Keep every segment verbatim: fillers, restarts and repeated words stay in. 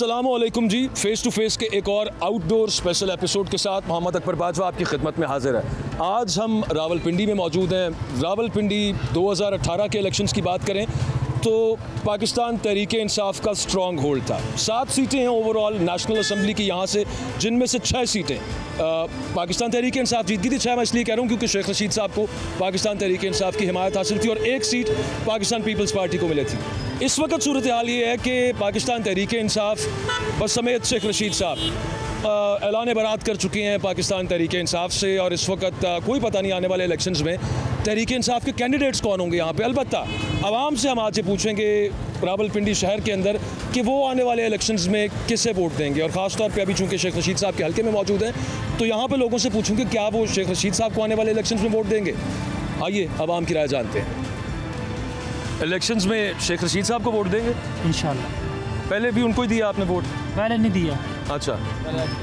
अस्सलामुअलैकुम जी। Face to face के एक और आउटडोर स्पेशल एपिसोड के साथ मोहम्मद अकबर बाजवा आपकी खिदमत में हाजिर है। आज हम रावलपिंडी में मौजूद हैं। रावलपिंडी दो हज़ार अठारह के इलेक्शंस की बात करें तो पाकिस्तान तहरीक इंसाफ का स्ट्रॉन्ग होल्ड था। सात सीटें हैं ओवरऑल नेशनल असम्बली की यहाँ से, जिनमें से छः सीटें पाकिस्तान तहरीक इंसाफ जीतती थी। छः मैं इसलिए कह रहा हूँ क्योंकि शेख रशीद साहब को पाकिस्तान तहरीक इंसाफ की हिमायत हासिल थी और एक सीट पाकिस्तान पीपल्स पार्टी को मिली थी। इस वक्त सूरत हाल ये है कि पाकिस्तान तहरीक इंसाफ समेत शेख रशीद साहब ऐलान बरात कर चुके हैं पाकिस्तान तहरीक इंसाफ से और इस वक्त कोई पता नहीं आने वाले इलेक्शंस में तहरीक इंसाफ के कैंडिडेट्स कौन होंगे यहाँ पे। अलबत्ता आवाम से हम आज ये पूछेंगे रावलपिंडी शहर के अंदर कि वो आने वाले इलेक्शंस में किसे वोट देंगे, और ख़ासतौर पे अभी चूँकि शेख रशीद साहब के हल्के में मौजूद हैं तो यहाँ पर लोगों से पूछूँगे क्या वो शेख रशीद साहब को आने वाले इलेक्शंस में वोट देंगे। आइए आवाम की राय जानते हैं। इलेक्शंस में शेख रशीद साहब को वोट देंगे इंशाल्लाह। पहले भी उनको ही दिया आपने वोट? पहले नहीं दिया। अच्छा,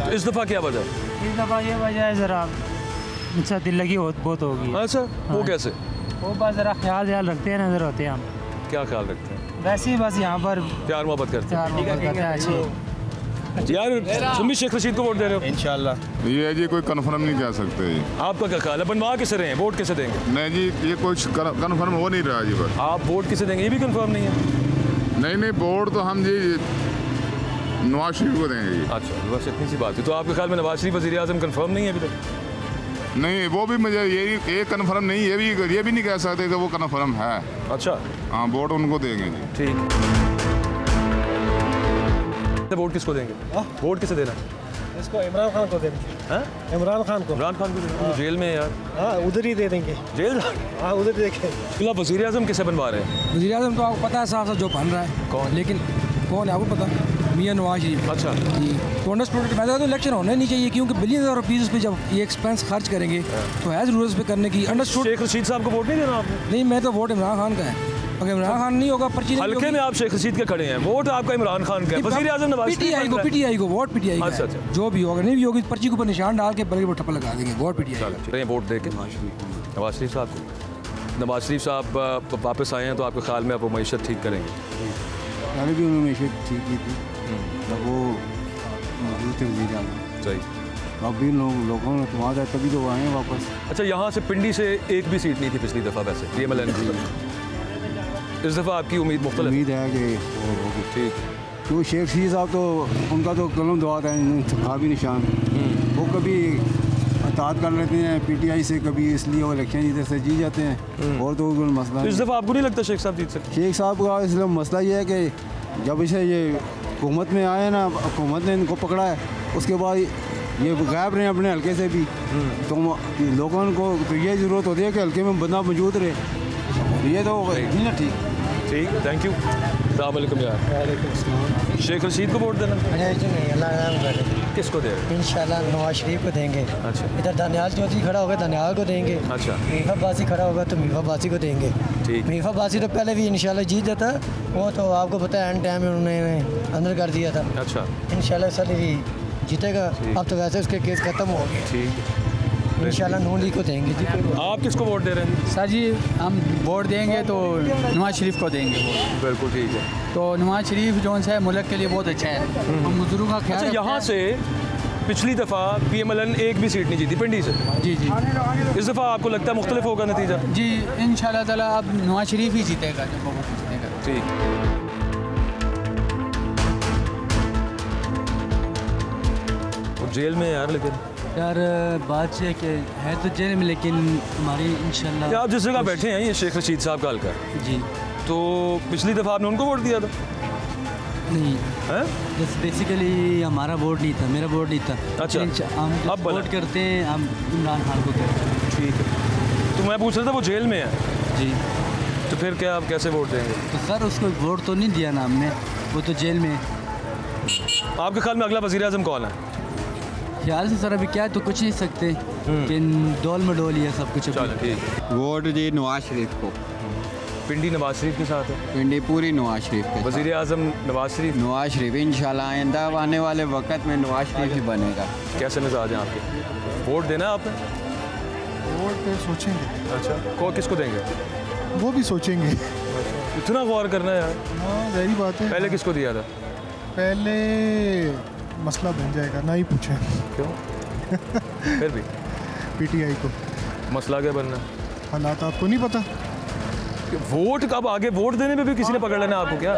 तो इस दफ़ा क्या वजह? इस दफ़ा ये वजह है ज़रा अच्छा दिल लगी हो, बहुत होगी। अच्छा, वो कैसे? वो बस ज़रा ख्याल ख्याल रखते हैं, नज़र होते हैं हम। क्या ख्याल रखते हैं? वैसे ही बस यहाँ पर प्यार मोहब्बत करते हैं। यार तुम भी शेख रशीद को वोट दे रहे हो? इंशाल्लाह। ये जी कोई कन्फर्म नहीं कह सकते। आपका क्या ख्याल है, बनवा कैसे रहे हैं, वोट कैसे देंगे? नहीं जी, ये कोई कन्फर्म हो नहीं रहा जी। बस आप वोट किसे देंगे ये भी कन्फर्म नहीं है? नहीं नहीं, वोट तो हम जी नवाज शरीफ को देंगे। अच्छा, बस इतनी सी बात है। तो आपके ख्याल में नवाज शरीफ वज़ीर आज़म कंफर्म नहीं है अभी तक? नहीं, वो भी मुझे ये ये कंफर्म नहीं, ये भी ये भी नहीं कह सकते कि वो कंफर्म है। अच्छा, हाँ, वोट उनको देंगे जी। ठीक, वोट किसको देंगे, वोट किसे देना? इसको इमरान खान को देंगे। हाँ, इमरान खान को इमरान खान को जेल में यार। हाँ, उधर ही दे देंगे जेल। हाँ, उधर देखें। फिलहाल वज़ीर आज़म किसे बनवा रहे हैं? वज़ीर आज़म तो आपको पता है साहब साहब जो बन रहा है कौन, लेकिन कौन है आपको पता? मियाँ नवाज शरीफ। अच्छा, कांग्रेस प्रोडक्ट तो इलेक्शन होना नहीं चाहिए क्योंकि बिलियन रुपीज़ पे जब ये एक्सपेंस खर्च करेंगे तो है ज़रूरत पे करने की। अंडरस्टूड। शेख रशीद साहब को वोट नहीं देना आपको? नहीं, मैं तो वोट इमरान खान का है। अगर इमरान खान नहीं होगा पर्ची हल्के में आप शेख रशीद के खड़े हैं, वोट आपका इमरान खान का है। वज़ीर आज़म नवाज शरीफ पीटीआई को पीटीआई को वोट पीटीआई का। अच्छा अच्छा, जो भी होगा, नहीं भी होगी पर्ची के ऊपर निशान डाल के बल्कि वो ठप्पा लगा देंगे। वोट पीटीआई, वोट दे के नवाज शरीफ साहब को। नवाज शरीफ साहब वापस आए हैं तो आपके ख्याल में आप वो मीशत ठीक करेंगे? पहले भी उन्होंने मीशत ठीक की थी जब वो मौजूद थे वज़ीर आज़म। सही, अभी लोग लोगों ने तो आया तभी तो आए हैं वापस। अच्छा, यहाँ से पिंडी से एक भी सीट नहीं थी पिछली दफ़ा, वैसे ये मैं इस दफ़ा आपकी उम्मीद मुख्तलिफ उम्मीद है कि वो ठीक क्यों? शेख रशीद साहब तो उनका तो कलम दुआ था इंतखाबी निशान, वो कभी अतात कर लेते हैं पीटीआई से, कभी इसलिए वो इलेक्शन जीते से जी जाते हैं और तो मसला। इस दफ़ा आपको नहीं लगता शेख साहब जीत सकते? शेख साहब का इसलिए मसला ये है कि जब इसे ये हुकूमत में आए ना, हुकूमत ने इनको पकड़ा है, उसके बाद ये गायब रहे अपने हल्के से भी। तो लोगों को तो ये ज़रूरत होती है कि हल्के में बंदा मौजूद रहे। ये तो ना ठीक ठीक, थैंक यू। अस्सलामुअलैकुम यार। वालेकुम अस्सलाम। शेख रशीद को वोट देना? नहीं, अल्लाह नाम करे। किसको दे रहे? इंशाल्लाह नवाज शरीफ को देंगे। अच्छा, इधर दानियाल चौधरी खड़ा होगा, दानियाल को देंगे। अच्छा, मीफा बासी खड़ा होगा तो मीफा बासी को देंगे। ठीक, मीफा बासी तो पहले भी इंशाल्लाह जीत जाता, वो तो आपको पता है एंड टाइम में उन्होंने अंदर कर दिया था। अच्छा, इंशाल्लाह सर भी जीतेगा। अब तो वैसे उसके केस ख़त्म हो गया। ठीक, इंशाल्लाह नून लीग को देंगे। आप किसको वोट दे रहे हैं? सर जी, हम वोट देंगे तो नवाज शरीफ को देंगे। बिल्कुल ठीक है। तो नवाज शरीफ जो है मुल्क के लिए बहुत अच्छा है, हम मजदूरों का ख्याल। अच्छा, यहाँ से पिछली दफ़ा पी एम एल एन एक भी सीट नहीं जीती पिंडी से। जी जी, इस दफ़ा आपको लगता है मुख्तलिफ होगा नतीजा? जी, इंशाल्लाह ताला अब नवाज शरीफ ही जीतेगा। ठीक, जेल में यार। लेकिन यार बात यह कि है तो जेल में, लेकिन हमारी इंशाल्लाह। आप जिस जगह बैठे हैं ये शेख रशीद साहब का हल्का जी, तो पिछली दफ़ा आपने उनको वोट दिया था? नहीं है, बस बेसिकली हमारा वोट नहीं था, मेरा वोट नहीं था। अच्छा, हम अब वोट करते हैं, हम इमरान खान को करते हैं। ठीक है, तो मैं पूछ रहा था वो जेल में है जी, तो फिर क्या आप कैसे वोट देंगे? तो सर उसको वोट तो नहीं दिया ना हमने, वो तो जेल में। आपके ख्याल में अगला वज़ीर आज़म कौन है? ख्याल से सर अभी क्या है तो कुछ नहीं सकते, लेकिन डोल में डोल ये सब कुछ। ठीक, वोट जी नवाज शरीफ को। पिंडी नवाज शरीफ के साथ है, पिंडी पूरी नवाज शरीफ के। वज़ीर आज़म नवाज शरीफ नवाज शरीफ इंशाल्लाह आइंदा आने वाले वक्त में नवाज शरीफ ही बनेगा। कैसे मिजाज हैं आपके, वोट देना है आपने? वोट पे सोचेंगे। अच्छा, को किसको देंगे? वो भी सोचेंगे। इतना गौर करना है यार, सही बात है। पहले किसको दिया था? पहले मसला बन जाएगा, ना ही पूछे क्यों फिर भी पीटीआई को मसला क्या बनना, हालात आपको नहीं पता, वोट कब आगे वोट देने में भी किसी ने पकड़ लेना, आपको क्या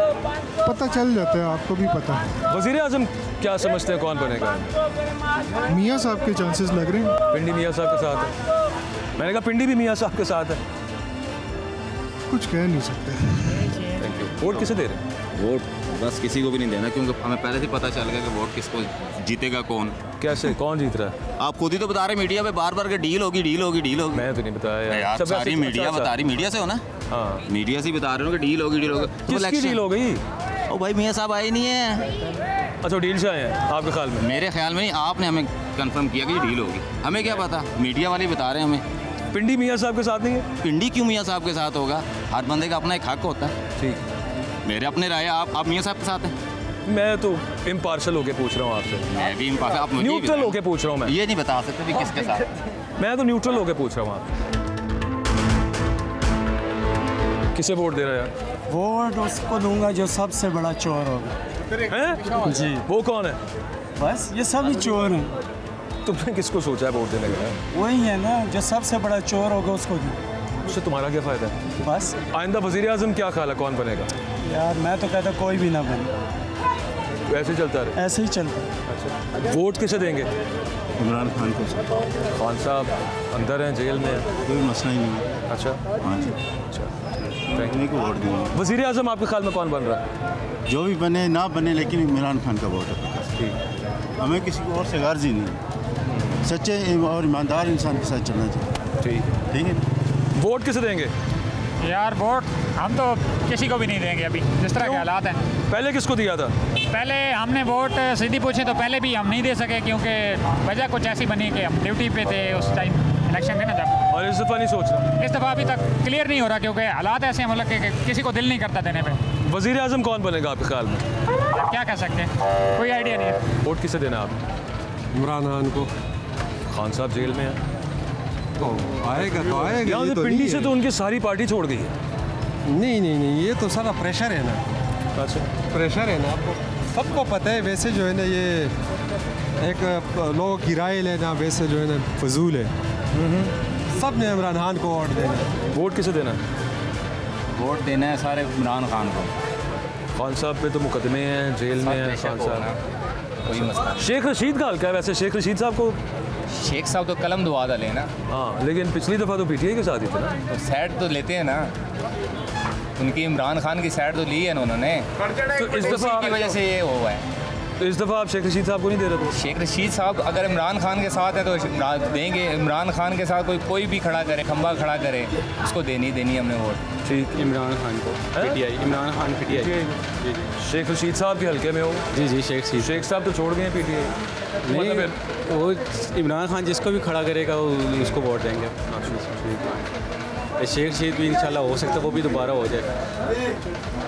पता चल जाता है, आपको भी पता है। वजीर आजम क्या समझते हैं कौन बनेगा? मियाँ साहब के चांसेस लग रहे हैं, पिंडी मियाँ साहब के साथ है, मैंने कहा पिंडी भी मियाँ साहब के साथ है, कुछ कह नहीं सकते। Thank you. वोट किसे दे रहे? वोट बस किसी को भी नहीं देना, क्योंकि हमें पहले से पता चल गया कि वोट किसको जीतेगा, कौन कैसे कौन जीत रहा है। आप खुद ही तो बता रहे मीडिया पे बार बार के डील होगी डील होगी डील होगी। मैं तो नहीं बताया यार, सब सारी मीडिया बता रही, मीडिया से हो ना? हाँ मीडिया से ही बता रहे हो कि डील होगी डील होगी। किसकी डील हो गई? ओ भाई मियाँ साहब आए नहीं है। अच्छा डील से आए हैं आपके ख्याल में? मेरे ख्याल में नहीं, आपने हमें कन्फर्म किया कि डील होगी, हमें क्या पता, मीडिया वाले बता रहे हैं हमें। पिंडी मियाँ साहब के साथ नहीं है? पिंडी क्यों मियाँ साहब के साथ होगा, हर बंदे का अपना एक हक होता है। ठीक, मेरे अपने राय, आप आप मियाँ साहब के साथ हैं। मैं तो इम्पार्शल होके पूछ रहा हूँ आपसे। मैं भी इम्पार्शल, आप मुझे न्यूट्रल होके पूछ रहा हूँ, मैं ये नहीं बता सकते भी किसके साथ। मैं तो न्यूट्रल होके पूछ रहा हूँ। आप किसे वोट दे रहे हैं यार? वोट उसको दूंगा जो सबसे बड़ा चोर होगा। जी वो कौन है? बस ये सब ही चोर हैं। तुमने किसको सोचा है वोट देने का? वही है ना, जो सबसे बड़ा चोर होगा उसको दूँ। उससे तुम्हारा क्या फ़ायदा है? बस आइंदा वज़ीर आज़म क्या ख्याल है कौन बनेगा? यार मैं तो कहता कोई भी ना बने, ऐसे चलता रहे, ऐसे ही चलता। अच्छा वोट किसे देंगे? इमरान खान को। खान साहब अंदर हैं, जेल में, कोई मसला ही नहीं। अच्छा हाँ जी, अच्छा को वोट दूँगा। वज़ीर आज़म आपके ख्याल में कौन बन रहा है? जो भी बने ना बने, लेकिन इमरान खान का वोट है। ठीक, हमें किसी को और से गर्ज ही नहीं, सच्चे और ईमानदार इंसान के साथ चलना चाहिए। ठीक ठीक है। वोट किसे देंगे? यार वोट हम तो किसी को भी नहीं देंगे अभी, जिस तरह के हालात हैं। पहले किसको दिया था? पहले हमने वोट सीधी पूछे तो पहले भी हम नहीं दे सके, क्योंकि वजह कुछ ऐसी बनी कि हम ड्यूटी पे थे उस टाइम इलेक्शन में ना, जब। और इस दफ़ा नहीं सोच रहा? इस दफ़ा अभी तक क्लियर नहीं हो रहा, क्योंकि हालात ऐसे हैं मतलब कि किसी को दिल नहीं करता देने पर। वज़ीर आज़म कौन बनेगा आपके ख्याल में? क्या कह सकते हैं, कोई आइडिया नहीं है। वोट किसे देना आप? इमरान खान को। खान साहब जेल में हैं, तो आएगा तो आएगा। तो पिंडी से तो उनकी सारी पार्टी छोड़ गई है। नहीं नहीं नहीं, ये तो सारा प्रेशर है ना। अच्छा प्रेशर है ना, आपको सबको पता है। वैसे जो है ना ये एक लोगों की राय लेना वैसे जो है ना फजूल है। सब ने इमरान खान को वोट देना। वोट किसे देना? वोट देना है सारे इमरान खान को। खान साहब पे तो मुकदमे हैं, जेल में हैं खान साहब, कोई मसला। शेख रशीद का हल्का है वैसे, शेख रशीद साहब को शेख साहब तो कलम दुआ डाले ना। हाँ लेकिन पिछली दफ़ा तो पीटीआई के साथ ही था ना, तो सैड तो लेते हैं ना, उनकी इमरान खान की सैड तो ली है उन्होंने, तो इस दफ़ा की वजह से ये हुआ है। तो इस दफ़ा आप शेख रशीद साहब को नहीं दे रहे थे? शेख रशीद साहब अगर इमरान खान के साथ है तो देंगे, इमरान खान के साथ कोई कोई भी खड़ा करे, खंबा खड़ा करे, उसको देनी देनी हमने वोट। ठीक, इमरान खान को पीटीआई, इमरान खान पीटीआई। शेख रशीद साहब के हल्के में हो? जी जी शेख रशीद। शेख साहब तो छोड़ गए पीटीआई, नहीं वो इमरान खान जिसको भी खड़ा करेगा उसको वोट देंगे। शेख रशीद भी इंशाल्लाह हो सकता है वो भी दोबारा हो जाए,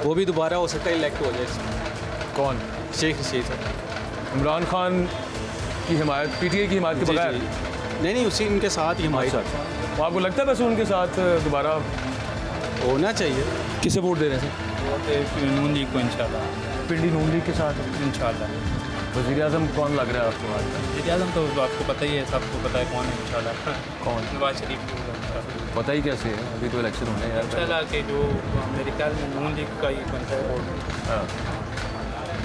वो भी दोबारा हो सकता है इलेक्ट हो जाए। कौन? शेख रशीद। इमरान खान की हिमायत, पीटीआई की हिमायत के बगैर? नहीं नहीं, उसी उनके साथ ही हिमायत। तो आपको लगता है बस उनके साथ दोबारा होना चाहिए? किसे वोट दे रहे थे? नून लीग को इंशाल्लाह, पिंडी नून लीग के साथ इंशाल्लाह। वज़ीर आज़म कौन लग रहा है आपको? वज़ीर आज़म तो आपको पता ही है, सबको पता है कौन है इंशाल्लाह। कौन? नवाज शरीफ। पता ही कैसे है, अभी तो इलेक्शन होने इंशाल्लाह के जो मेरे ख्याल में नून लीग का ही बनता है वोट।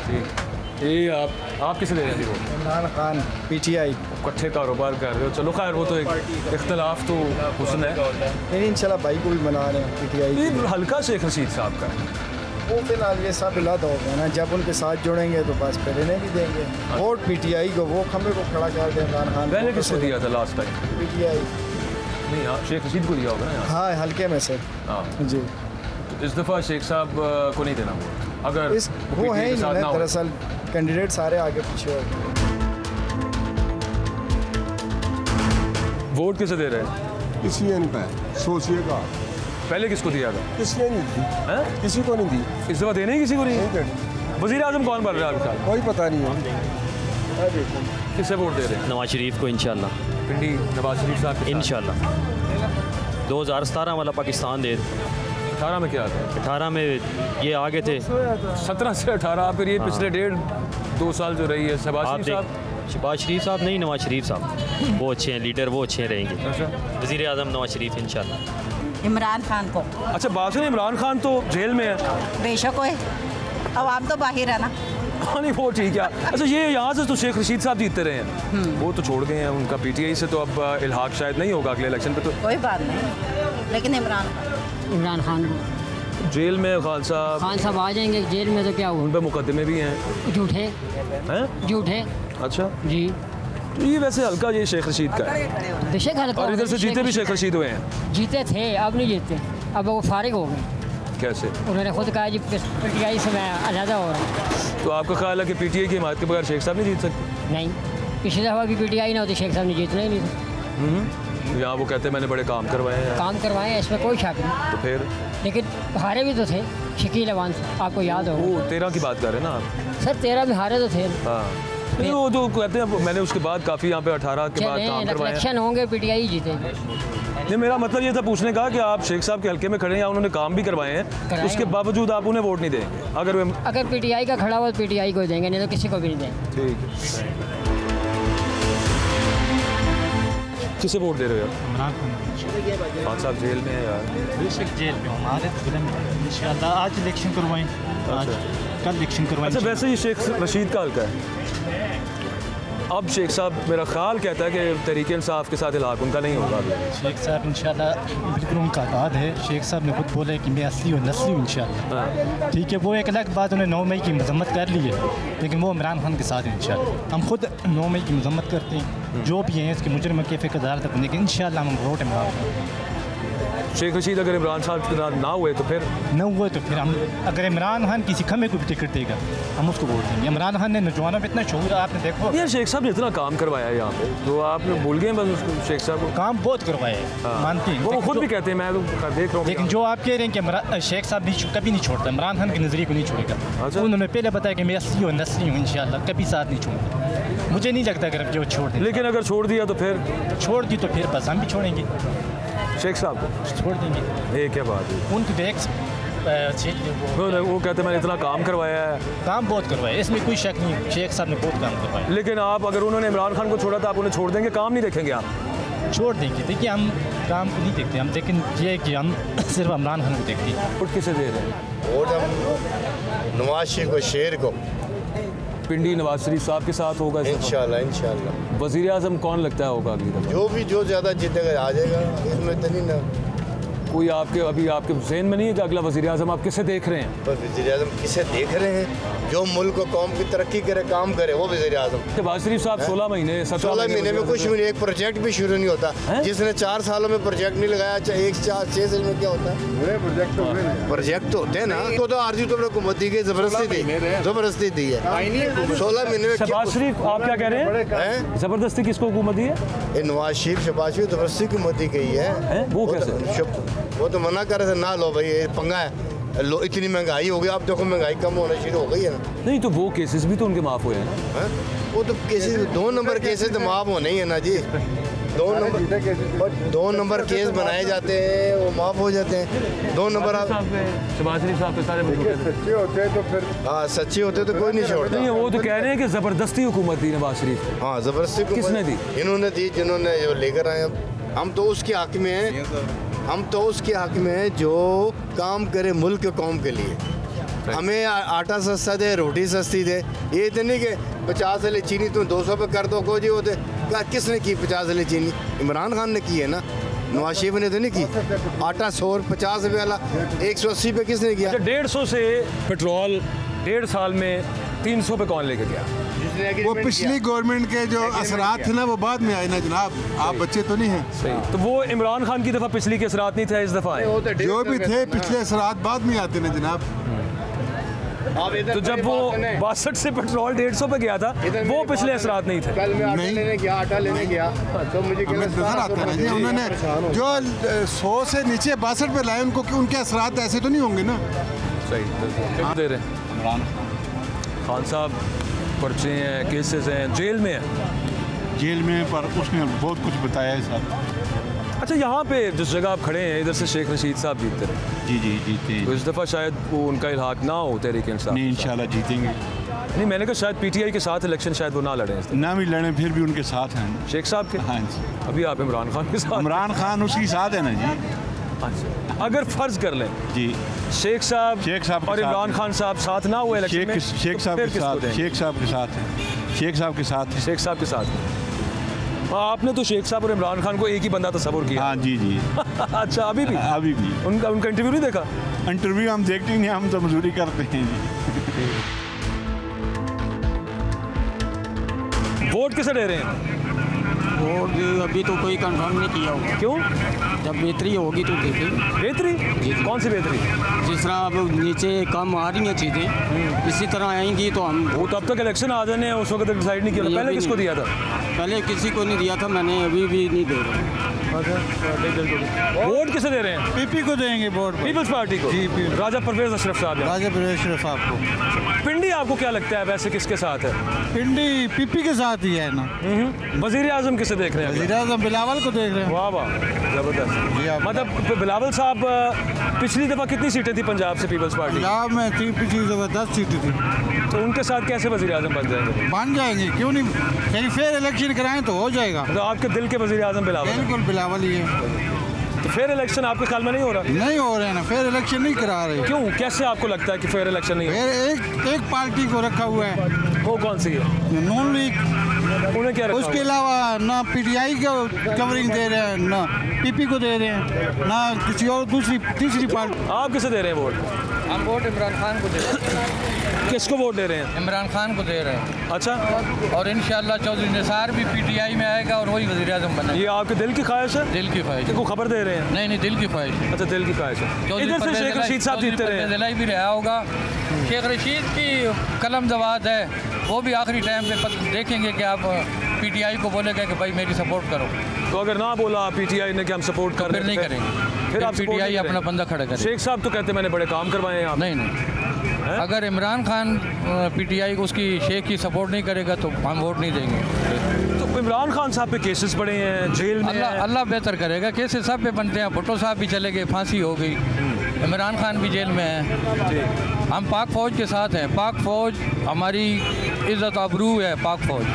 ठीक, ये आप आप किसे ले रहे थे? इमरान खान पीटीआई। इकट्ठे कारोबार कर रहे हो, चलो खैर वो तो एक इख्तलाफ तो हुस्न है। नहीं इंशाल्लाह भाई को भी बना रहे हैं पीटीआई। हल्का शेख रशीद साहब का वो फिलहाल ये सब इलादा होगा ना, जब उनके साथ जुड़ेंगे तो बस फिर इन्हें भी देंगे वोट, पीटीआई को, वो खम्भे को खड़ा कर दें। इमरान खान पहले किसको दिया था लास्ट टाइम? पीटीआई नहीं, हाँ शेख रशीद को दिया होगा ना। हाँ हल्के में से। हाँ जी, इस दफ़ा शेख साहब को नहीं देना होगा अगर इस वो है ही ना, दरअसल कैंडिडेट सारे आगे पीछे हो। वोट किसे दे रहे हैं? किसी एन पे सोचिएगा। पहले किसको दिया था? किसने नहीं दी है? किसी को नहीं दी। इस दफा देने ही किसी को नहीं, नहीं। वज़ीर आज़म कौन बन रहा है आपका? कोई पता नहीं है। किसे वोट दे रहे हैं? नवाज शरीफ को इंशाल्लाह। पिंडी नवाज शरीफ साहब इंशाल्लाह। दो हज़ार सतारह वाला पाकिस्तान दे अठारह में क्या था? अठारह में ये आगे थे, सत्रह से अठारह, फिर ये पिछले डेढ़ दो साल जो रही है। शहबाज साहब, शहबाज शरीफ साहब नहीं, नवाज शरीफ साहब वो अच्छे हैं लीडर, वो अच्छे रहेंगे। वज़ीर आज़म नवाज शरीफ इंशाल्लाह। इमरान खान को अच्छा बात है, इमरान खान तो जेल में है। बेशक है, अब आप तो बाहर है ना। हाँ नहीं वो ठीक है। अच्छा ये यहाँ से तो शेख रशीद साहब जीतते रहे हैं, वो तो छोड़ गए हैं, उनका पीटीआई से तो अब इल्हाक शायद नहीं होगा अगले इलेक्शन पे, तो कोई बात नहीं। लेकिन इमरान इमरान खान जेल में, खान साहब खान साहब आ जाएंगे जेल में तो क्या हुआ, उन पर मुकदमे भी हैं। झूठे हैं, झूठे। अच्छा जी, तो ये वैसे हल्का ये शेख रशीद का है, और इधर से जीते भी शेख रशीद हुए हैं। जीते थे, अब नहीं जीते, अब वो फारिग हो गए। कैसे? उन्होंने खुद कहा जी पीटीआई से मैं अलहदा हो रहा हूँ। तो आपका ख्याल है कि पीटीआई की हिमायत के बगैर शेख साहब नहीं जीत सकते? नहीं, पिछले दफ़ा भी पीटीआई ना होती शेख साहब ने जीतना ही नहीं था। यहाँ वो कहते हैं मैंने बड़े काम करवाए हैं, काम करवाए हैं, इसमें कोई शक नहीं। तो फिर लेकिन हारे भी तो थे शकील अवान, आपको याद होगा। तेरह की बात कर रहे हैं ना आप? सर तेरह में हारे तो थे। हाँ नहीं वो जो कहते हैं, मैंने उसके बाद काफ़ी यहाँ पे अठारह के बाद काम करवाया। इलेक्शन होंगे पीटीआई जीतेंगे। नहीं मेरा मतलब ये था पूछने का कि आप शेख साहब के हल्के में खड़े हैं, उन्होंने काम भी करवाए हैं, उसके बावजूद आप उन्हें वोट नहीं देंगे? अगर अगर पीटीआई का खड़ा हुआ तो पीटीआई को देंगे, नहीं तो किसी को भी नहीं देंगे। ठीक है, किसे वोट दे रहे हो यार? खान साहब जेल में है यार, जेल में हमारे इंशाल्लाह आज इलेक्शन करवाएं, कल इलेक्शन करवाएं। अच्छा वैसे ही शेख रशीद का हल्का है, अब शेख साहब मेरा ख्याल कहता है कि तहरीक इंसाफ के साथ इलाक उनका नहीं होगा। शेख साहब इंशाल्लाह बिल्कुल उनका आबाद है, शेख साहब ने खुद बोला है कि मैं असली और नस्ली हूँ इंशाल्लाह। ठीक है, वो एक अलग बात, उन्हें नौ मई की मजम्मत कर ली है, लेकिन वो इमरान खान के साथ हैं इंशाल्लाह। हम खुद नौ मई की मजम्मत करते हैं, जो भी हैं इसके मुजरम कैफे का दार तक, लेकिन इंशाल्लाह हम वोट इमरान। शेख रशीद अगर इमरान साहब के साथ ना हुए तो फिर न हुए तो फिर हम, अगर इमरान खान किसी खमे को भी टिकट देगा हम उसको वोट देंगे। इमरान खान ने नौजवानों पर इतना शोर, आपने देखो यार शेख साहब ने इतना काम करवाया है यहाँ पे, तो आप लोग भूल गए बस उसको, शेख साहब को काम बहुत करवाया है, मानते हैं वो खुद भी कहते हैं मैं तो देख रहा हूँ। लेकिन जो आप कह रहे हैं कि शेख साहब कभी नहीं छोड़ता, इमरान खान के नज़रिए को नहीं छोड़ेगा। उन्होंने पहले बताया कि मैं असली और नस्ली हूँ इंशाल्लाह, कभी साथ नहीं छोड़ूंगा। मुझे नहीं लगता अगर जो छोड़ दें, लेकिन अगर छोड़ दिया तो फिर छोड़ दी तो फिर बस हम भी छोड़ेंगे शेख साहब को, छोड़ देंगे। ये क्या बात है, उनके बैग वो, वो कहते हैं मैंने इतना काम करवाया है, काम बहुत करवाया, इसमें कोई शक नहीं, शेख साहब ने बहुत काम करवाया। लेकिन आप अगर उन्होंने इमरान खान को छोड़ा था, आप उन्हें छोड़ देंगे? काम नहीं देखेंगे आप? छोड़ देंगे, देखिए हम काम को नहीं देखते हम, लेकिन ये है कि हम सिर्फ इमरान खान को देखते हैं। वोट किसे दे रहे हैं? वोट हम नवाज शरीफ को, शेर को। पिंडी नवाज शरीफ साहब के साथ होगा इंशाल्लाह। इंशाल्लाह वज़ीर आज़म कौन लगता है होगा अगली बार? जो भी जो ज़्यादा जीतेगा आ जाएगा, इसमें इतनी ना कोई आपके अभी आपके जहन में नहीं है कि अगला वज़ीर आज़म आप किसे देख रहे हैं? वज़ीर आज़म किसे देख रहे हैं? जो मुल्क और कौम की तरक्की करे, काम करे, वो वज़ीर आज़म। शहबाज शरीफ साहब सोलह महीने सोलह महीने में कुछ भी नहीं, एक प्रोजेक्ट भी शुरू नहीं होता है? जिसने चार सालों में प्रोजेक्ट नहीं लगाया, चाहे एक चार छः साल में क्या होता है? प्रोजेक्ट तो होते हैं ना, तो आरजी तो हुकूमत दी गई, जबरदस्ती दी, जबरदस्ती दी है सोलह महीने में। शहबाज शरीफ आप क्या कह रहे हैं? जबरदस्ती किसको हुकूमत दी है? नवाज शरीफ शहबाज शरीफ जबरदस्ती हुकूमत दी गई है, वो कैसे? वो तो मना कर रहे थे ना, लो भाई ये पंगा है, लो इतनी महंगाई हो गई, आप देखो महंगाई कम होना शुरू हो गई है ना। नहीं तो वो केसेस भी तो उनके माफ़ हुए हैं ना। वो तो केसेस दो नंबर केसेस तो माफ़ होने ही है ना जी, दो नंबर दो नंबर केस बनाए जाते हैं वो माफ़ हो जाते हैं, दो नंबर। आप शहबाज शरीफ साहब के सारे सच्चे होते तो फिर हाँ, सच्चे होते तो कोई नहीं छोड़ता। नहीं वो तो कह रहे हैं कि ज़बरदस्ती हुकूमत दी नवाज शरीफ। हाँ ज़बरदस्ती किसने दी? इन्होंने दी जिन्होंने लेकर आए, हम तो उसके हक में हैं, हम तो उसके हक में जो काम करे मुल्क कौम के लिए। हमें आटा सस्ता दे, रोटी सस्ती दे, ये इतनी कि पचास वाली चीनी तुम दो सौ पे कर दो, को जी होते किसने की पचास वाली चीनी? इमरान खान ने की है ना, नवाज शरीफ ने तो नहीं की। आटा सौ पचास रुपये वाला एक सौ अस्सी पे किसने किया? डेढ़ सौ से पेट्रोल डेढ़ साल में तीन सौ पे कौन लेके गया? वो पिछली गवर्नमेंट के जो असरात थे ना वो बाद में आए ना जनाब, आप बच्चे तो नहीं हैं। सही, तो वो इमरान खान की दफ़ा पिछली के असरात नहीं थे, इस दफ़ा आए जो भी थे पिछले असरात बाद में आते ना जनाब। तो जब वो बासठ से पेट्रोल डेढ़ सौ पे गया था वो पिछले असरात नहीं थे। कल मैं आटा लेने गया, आटा लेने गया तो मुझे नजर आता है जी, उन्होंने जो सौ से नीचे बासठ पे लाए उनको, उनके असरात ऐसे तो नहीं होंगे ना। सही दे रहे इमरान खान साहब, पर्चे हैं, केसेस हैं, जेल में है, जेल में, पर उसने बहुत कुछ बताया है साहब। अच्छा, यहाँ पे जिस जगह आप खड़े हैं इधर से शेख रशीद साहब जीतते रहे। जी जी जीते। तो इस दफ़ा शायद वो उनका इल्हाक ना हो तहरीक-ए-इंसाफ। नहीं, इंशाल्लाह जीतेंगे। नहीं, मैंने कहा शायद पीटीआई के साथ इलेक्शन शायद वो ना लड़े, ना भी लड़ें फिर भी उनके साथ हैं शेख साहब के। हाँ जी, अभी आप इमरान खान के साथ। इमरान खान उसके साथ है ना जी। अगर फर्ज कर लें जी शेख साहब शेख साहब और इमरान खान साहब साथ ना हुए इलेक्शन में, शेख साहब के साथ शेख साहब के साथ हैं शेख साहब के साथ शेख साहब के साथ आपने तो शेख साहब और इमरान खान को एक ही बंदा तस्वर किया। हाँ जी जी। अच्छा, अभी भी अभी भी उनका उनका इंटरव्यू नहीं देखा? इंटरव्यू हम देखते ही नहीं, हम तो मजदूरी करते हैं जी। वोट किसे दे रहे हैं? वोट अभी तो कोई कंफर्म नहीं किया होगा। क्यों? जब बेहतरी होगी तो देखेंगे। बेहतरी? कौन सी बेहतरी? जिस तरह अब नीचे कम आ रही हैं चीज़ें, इसी तरह आएंगी तो हम। वो तब तक इलेक्शन आ जाने, उस वक्त तक डिसाइड नहीं किया। पहले किसको दिया था? पहले किसी को नहीं दिया था, मैंने अभी भी नहीं दे रहा। वोट किसे दे रहे हैं? पीपी को देंगे वोट, पीपल्स पार्टी को। जी, राजा परवेज अशरफ साहब। राजा परवेज अशरफ साहब को। पिंडी आपको क्या लगता है वैसे किसके साथ है? पिंडी पीपी के साथ ही है ना। वजीर आजम किसे देख रहे हैं? वजीर आजम बिलावल को देख रहे हैं। वाह वाह, जबरदस्त। मतलब बिलावल साहब पिछली दफ़ा कितनी सीटें थी पंजाब से पीपल्स पार्टी? पंजाब में थी पिछली दफ़ा दस सीटें थी। तो उनके साथ कैसे वजीर आजम बन जाएंगे? बन जाएंगे, क्यों नहीं। यानी फेयर इलेक्शन कराएं तो हो जाएगा। तो आपके दिल के वजीर आजम बिलावल? बिल्कुल बिलावल ही है। तो फेयर इलेक्शन आपके ख्याल में नहीं हो रहा? नहीं हो रहा है ना, फेयर इलेक्शन नहीं करा रहे। क्यों, कैसे आपको लगता है कि फेयर इलेक्शन नहीं? एक एक पार्टी को रखा हुआ है। वो कौन सी है? Non league. उन्हें क्या रखा? उसके अलावा ना पीटीआई को कवरिंग दे रहे हैं, ना पीपी को दे रहे हैं, ना किसी और दूसरी तीसरी पार्टी। आप किसे दे रहे हैं वोट? हम वोट इमरान खान को दे रहे हैं। किसको वोट दे रहे हैं? इमरान खान को दे रहे हैं। अच्छा, और इंशाल्लाह चौधरी निसार भी पीटीआई में आएगा और वही वज़ीर आज़म बनेगा। ये आपके दिल की ख्वाहिश है? दिल की ख्वाहिश। को खबर दे रहे हैं? नहीं नहीं, दिल की ख्वाहिश। अच्छा, दिल की ख्वाहिश है। इधर से शेख रशीद साहब जीतते रहे, जिला भी रहा होगा। शेख रशीद की कलम जवाद है, वो भी आखिरी टाइम पे देखेंगे कि आप पीटीआई को बोलेगा कि भाई मेरी सपोर्ट करो। तो अगर ना बोला पीटीआई ने कि हम सपोर्ट कर रहे हैं, नहीं करेंगे, फिर आप पीटीआई अपना बंदा खड़ा करें। शेख साहब तो कहते मैंने बड़े काम करवाए हैं। नहीं नहीं है? अगर इमरान खान पीटीआई को उसकी शेख की सपोर्ट नहीं करेगा तो हम वोट नहीं देंगे। तो इमरान खान साहब पे केसेस पड़े हैं जेल में। अल्लाह बेहतर करेगा, केसेस सब पे बनते हैं। भुट्टो साहब भी चले गए, फांसी हो गई। इमरान खान भी जेल में है। हम पाक फ़ौज के साथ हैं। पाक फ़ौज हमारी इज़्ज़त आबरू है। पाक फ़ौज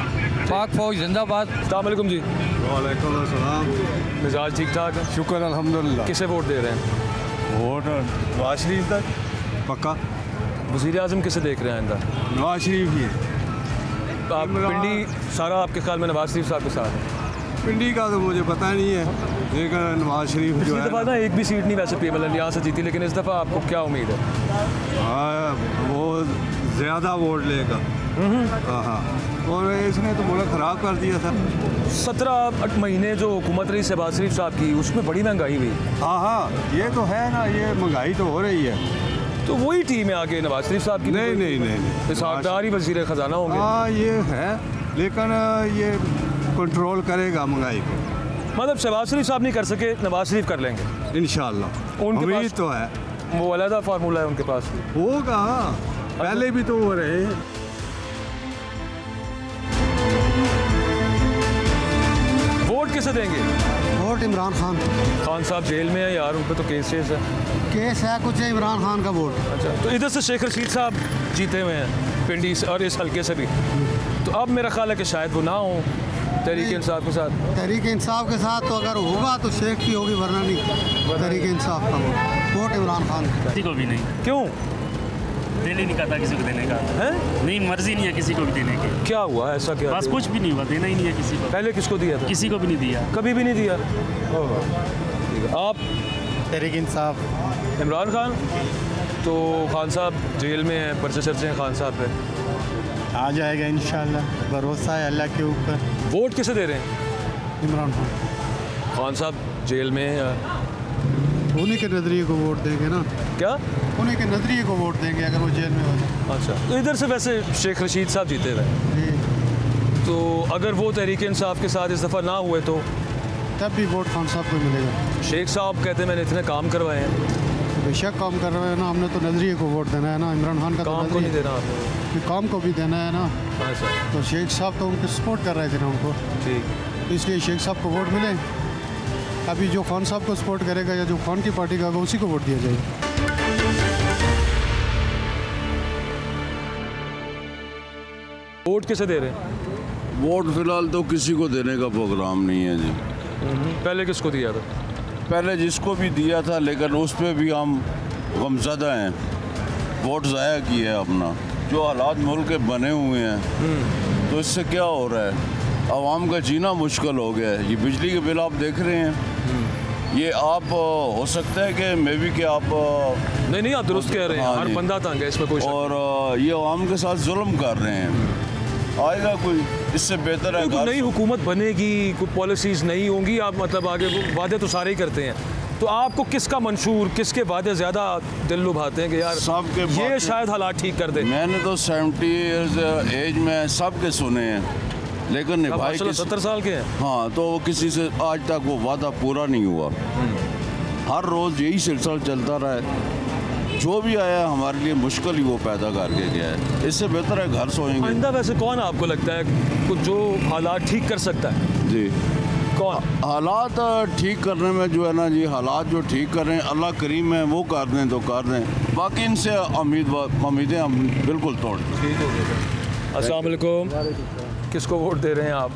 पाक फ़ौज जिंदाबाद। अस्सलाम जी। वालेकुम अस्सलाम। मिजाज ठीक ठाक है? शुक्र अल्हम्दुलिल्लाह। किसे वोट दे रहे हैं? वोट नवाज शरीफ तक पक्का। वज़ीर आज़म किसे देख रहे हैं आइंदा? नवाज शरीफ ही है। आप पिंडी सारा आपके ख्याल में नवाज शरीफ साहब के साथ है? पिंडी का तो मुझे पता नहीं है, एक नवाज शरीफ जो है ना, एक भी सीट नहीं वैसे पीपल यहाँ से जीती, लेकिन इस दफ़ा आपको क्या उम्मीद है? हाँ, वो ज़्यादा वोट लेगा। हाँ हाँ, और इसने तो मुल्क ख़राब कर दिया था। सत्रह आठ महीने जो हुकूमत रही शहबाज शरीफ साहब की, उसमें बड़ी महंगाई हुई। हाँ हाँ, ये तो है ना, ये महंगाई तो हो रही है। तो वही टीम है आगे नवाज शरीफ साहब की? नहीं नहीं नहीं, सरदारी वज़ीर ख़जाना होंगे। हाँ ये है, लेकिन ये कंट्रोल करेगा महंगाई को। मतलब शहबाज शरीफ साहब नहीं कर सके, नवाज शरीफ कर लेंगे इंशाल्लाह। उनकी तो है, वो अलग फार्मूला है उनके पास। वो कहा पहले भी तो हो रहे हैं। वोट किसे देंगे? वोट इमरान खान। खान साहब जेल में है यार, उन पर तो केसेस है। केस है कुछ है, इमरान खान का वोट। अच्छा, तो इधर से शेख रशीद साहब जीते हुए हैं पिंडी और इस हल्के से भी। तो अब मेरा ख्याल है कि शायद वो ना हो तहरीक-ए-इंसाफ के साथ। तहरीक-ए-इंसाफ के साथ तो अगर होगा तो शेख की होगी, वरना नहीं। तहरीक-ए-इंसाफ का वोट इमरान खान का। किसी को भी नहीं। क्यों? दिल ही नहीं करता किसी को देने का। हैं? नहीं, मर्जी नहीं है किसी को भी देने की। क्या हुआ ऐसा? क्या बस कुछ भी नहीं हुआ, देना ही नहीं है किसी को। पहले किसको दिया था? किसी को भी नहीं दिया, कभी भी नहीं दिया। आप? तहरीक-ए-इंसाफ। इमरान खान? तो खान साहब जेल में हैं, पर्चे चर्चे हैं खान साहब पे। आ जाएगा इंशाल्लाह, भरोसा है अल्लाह के ऊपर। वोट किसे दे रहे हैं? इमरान खान। खान साहब जेल में, उन्हीं के नज़रिए को वोट देंगे ना। क्या? उन्हीं के नज़रिए को वोट देंगे अगर वो जेल में हो जाए। अच्छा, तो इधर से वैसे शेख रशीद साहब जीते रहे जी। तो अगर वो तहरीक इंसाफ के साथ इस दफ़ा ना हुए तो तब भी वोट खान साहब को मिलेगा। शेख साहब कहते हैं मैंने इतने काम करवाए हैं। बेशक काम कर रहे हैं ना, हमने तो नज़रिए को वोट देना है ना। इमरान खान का काम को नहीं देना, काम को भी देना है ना। तो शेख साहब तो उनको सपोर्ट कर रहे थे ना, उनको ठीक, इसलिए शेख साहब को वोट मिले। अभी जो खान साहब को सपोर्ट करेगा या जो खान की पार्टी का होगा उसी को वोट दिया जाएगा। वोट किसे दे रहे हैं? वोट फिलहाल तो किसी को देने का प्रोग्राम नहीं है जी। पहले किसको दिया था? पहले जिसको भी दिया था, लेकिन उस पर भी हम गमज़दा हैं, वोट ज़ाया किया है अपना। जो हालात मुल्क के बने हुए हैं तो इससे क्या हो रहा है, आवाम का जीना मुश्किल हो गया है। ये बिजली के बिल आप देख रहे हैं, ये आप हो सकता है कि मे भी कि आप नहीं नहीं आप दुरुस्त कह रहे हैं, हर बंदा तंग है इसमें कोई, और ये आवाम के साथ जुल्म कर रहे हैं। आएगा कोई इससे बेहतर है? कोई नई हुकूमत बनेगी, कोई पॉलिसीज़ नहीं होंगी, आप मतलब आगे वादे तो सारे ही करते हैं, तो आपको किसका मंशूर, किसके वादे ज़्यादा दिल लुभाते हैं कि यार सबके ये शायद हालात ठीक कर दे? मैंने तो सेवेंटी ईयर्स एज में सबके सुने हैं, लेकिन भाई सत्तर साल के हैं। हाँ, तो किसी से आज तक वो वादा पूरा नहीं हुआ। हर रोज़ यही सिलसिला चलता रहा है, जो भी आया हमारे लिए मुश्किल ही वो पैदा करके गया है। इससे बेहतर है घर सोएंगे। आइंदा वैसे कौन आपको लगता है कुछ जो हालात ठीक कर सकता है? जी कौन? हालात ठीक करने में जो है ना जी, हालात जो ठीक कर रहे हैं अल्लाह करीम है, वो कर दें तो कर दें, बाकी इनसे उम्मीद उम्मीदें हम बिल्कुल तोड़। ठीक हो गया। अस्सलाम वालेकुम, किसको वोट दे रहे हैं आप?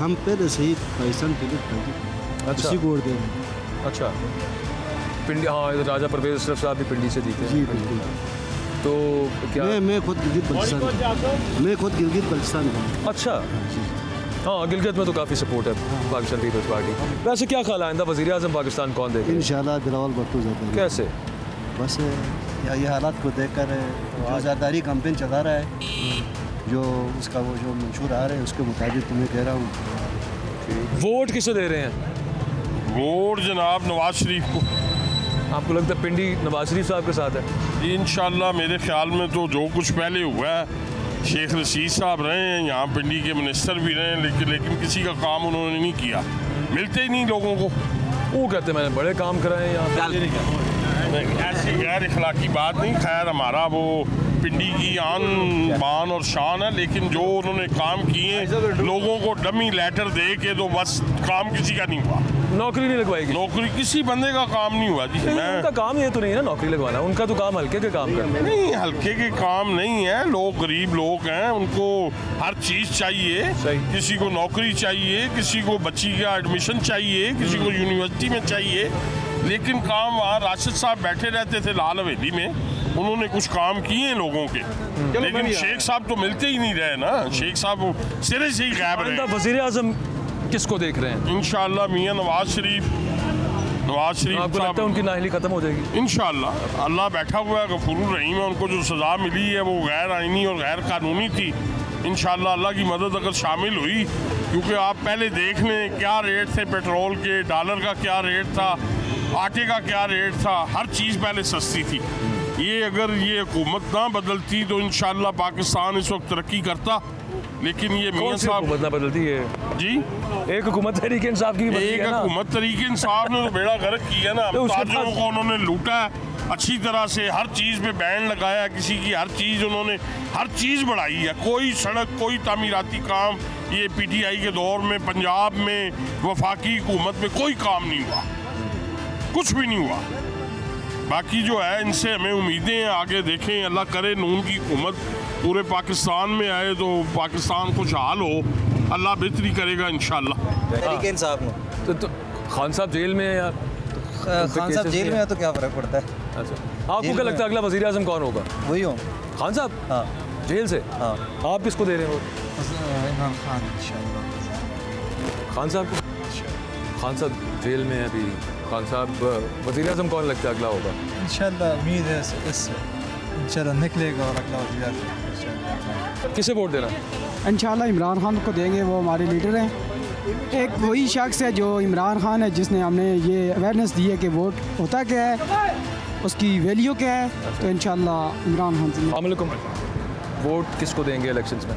हम पहले से ही पाकिस्तान पीपल्स पार्टी। अच्छा, पिंडी। हाँ, राजा परवेज अशरफ साहब भी पिंडी से जीते जी, बिल्कुल। तो क्या मैं मैं खुद गिलगित बल्तिस्तान मैं खुद गिलगित बल्तिस्तान का। अच्छा, हाँ, गिलगित में तो काफ़ी सपोर्ट है पाकिस्तान पीपल्स पार्टी। वैसे क्या ख्याल है आइंदा वज़ीर आज़म पाकिस्तान कौन देगा? इंशाल्लाह बिलावल भुट्टो जाते हैं। कैसे? बस या ये हालात को देख कर जो ज़रदारी कैंपेन चला रहा है, जो उसका वो जो मंशूर आ रहा है उसके मुताबिक तुम्हें कह रहा हूँ। वोट किसे दे रहे हैं? वोट जनाब नवाज शरीफ को। आपको लगता है पिंडी नवाज शरीफ साहब के साथ है? इंशाल्लाह, मेरे ख्याल में तो जो कुछ पहले हुआ है, शेख रशीद साहब रहे हैं यहाँ पिंडी के मिनिस्टर भी रहे हैं, लेकिन लेकिन किसी का काम उन्होंने नहीं किया, मिलते ही नहीं लोगों को। वो कहते हैं मैंने बड़े काम कराए यहाँ, ऐसी गैर अखलाकी बात नहीं। खैर, हमारा वो पिंडी की आन बान और शान है, लेकिन जो उन्होंने काम किए लोगों को डमी लेटर दे के, तो बस काम किसी का नहीं हुआ। नौकरी नहीं लगवाई गई, नौकरी किसी बंदे का काम नहीं हुआ जी। उनका काम ये तो नहीं है ना नौकरी लगवाना, उनका तो काम हल्के के काम करना। नहीं, हल्के के काम नहीं है, लोग गरीब लोग हैं, उनको हर चीज़ चाहिए। किसी को नौकरी चाहिए, किसी को बच्ची का एडमिशन चाहिए, किसी को यूनिवर्सिटी में चाहिए, लेकिन काम वहाँ राशिद साहब बैठे रहते थे लाल हवेली में, उन्होंने कुछ काम किए हैं लोगों के, लेकिन शेख साहब तो मिलते ही नहीं रहे ना। शेख साहब सिरे से ही गायब रहे। वज़ीर आज़म किसको देख रहे हैं? इंशाल्लाह मियां नवाज शरीफ। नवाज शरीफ साहब उनकी नाअहली खत्म हो जाएगी इंशाल्लाह। अल्लाह बैठा हुआ है, गफूरुर रहीम है। उनको जो सज़ा मिली है वो गैर आइनी और गैर कानूनी थी। इंशाल्लाह अल्लाह की मदद अगर शामिल हुई, क्योंकि आप पहले देख लें क्या रेट थे पेट्रोल के, डॉलर का क्या रेट था, आटे का क्या रेट था, हर चीज़ पहले सस्ती थी। ये अगर ये हुकूमत ना बदलती तो इंशाल्लाह पाकिस्तान इस वक्त तरक्की करता, लेकिन ये मियां साहब ना बदलती है जी। एक हुकूमत तहरीक इंसाफ की बदली है ना, एक हुकूमत तहरीक इंसाफ ने तो बेड़ा गर्क किया ना। ताजरों को उन्होंने लूटा अच्छी तरह से, हर चीज़ पे बैन लगाया किसी की, हर चीज़ उन्होंने हर चीज़ बढ़ाई है, कोई सड़क, कोई तामीराती काम। ये पी टी आई के दौर में पंजाब में वफाकी हुकूमत में कोई काम नहीं हुआ, कुछ भी नहीं हुआ। बाकी जो है इनसे हमें उम्मीदें हैं, आगे देखें, अल्लाह करे नून की हुकूमत पूरे पाकिस्तान में आए तो पाकिस्तान खुशहाल हो, अल्लाह बेहतरी करेगा इंशाल्लाह। तहरीक इंसाफ में तो, तो खान साहब जेल में है यार, तो खान साहब जेल में है तो क्या फ़र्क पड़ता है? अच्छा, आपको क्या लगता है अगला वज़ीर आज़म कौन होगा? वही हो खान साहब। हाँ, जेल से। हाँ, आप किसको दे रहे हो? इमरान खान। खान साहब को? खान साहब जेल में है अभी। खान साहब वज़ीर आज़म कौन लगता है अगला होगा? इंशाल्लाह उम्मीद है इससे इंशाल्लाह निकलेगा और अगला वज़ीर आज़म। किसे वोट देना? इंशाल्लाह इमरान खान को देंगे, वो हमारे लीडर हैं। एक वही शख्स है जो इमरान खान है जिसने हमने ये अवेयरनेस दी है कि वोट होता क्या है, उसकी वैल्यू क्या है, तो इंशाल्लाह इमरान खान से। वालेकुम, वोट किसको देंगे इलेक्शंस में?